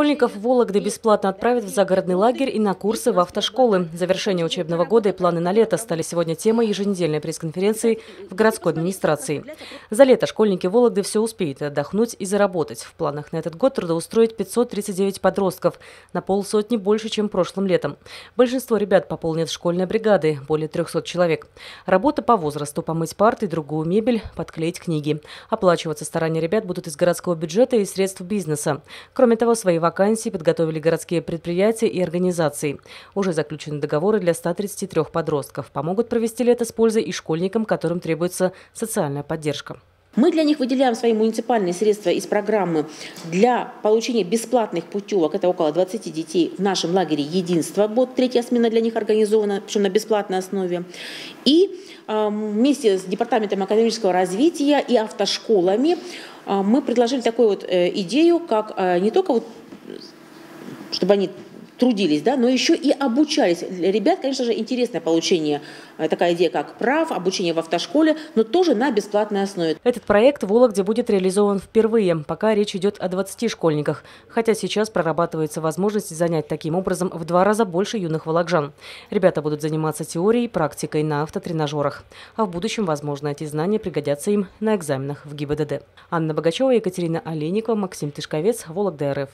Школьников Вологды бесплатно отправят в загородный лагерь и на курсы в автошколы. Завершение учебного года и планы на лето стали сегодня темой еженедельной пресс-конференции в городской администрации. За лето школьники Вологды все успеют отдохнуть и заработать. В планах на этот год трудоустроить 539 подростков, на полсотни больше, чем прошлым летом. Большинство ребят пополнят школьные бригады, более 300 человек. Работа по возрасту – помыть парты, другую мебель, подклеить книги. Оплачиваться старания ребят будут из городского бюджета и средств бизнеса. Кроме того, свои вакансии подготовили городские предприятия и организации. Уже заключены договоры для 133 подростков. Помогут провести лето с пользой и школьникам, которым требуется социальная поддержка. Мы для них выделяем свои муниципальные средства из программы для получения бесплатных путевок. Это около 20 детей в нашем лагере «Единство». Вот третья смена для них организована, причем на бесплатной основе. И вместе с Департаментом экономического развития и автошколами мы предложили такую вот идею, как не только вот, чтобы они трудились, да, но еще и обучались. Для ребят, конечно же, интересное получение, такая идея, как прав, обучение в автошколе, но тоже на бесплатной основе. Этот проект в Вологде будет реализован впервые. Пока речь идет о 20 школьниках. Хотя сейчас прорабатывается возможность занять таким образом в 2 раза больше юных вологжан. Ребята будут заниматься теорией и практикой на автотренажерах. А в будущем, возможно, эти знания пригодятся им на экзаменах в ГИБДД. Анна Богачева, Екатерина Олейникова, Максим Тышковец, Вологда.рф.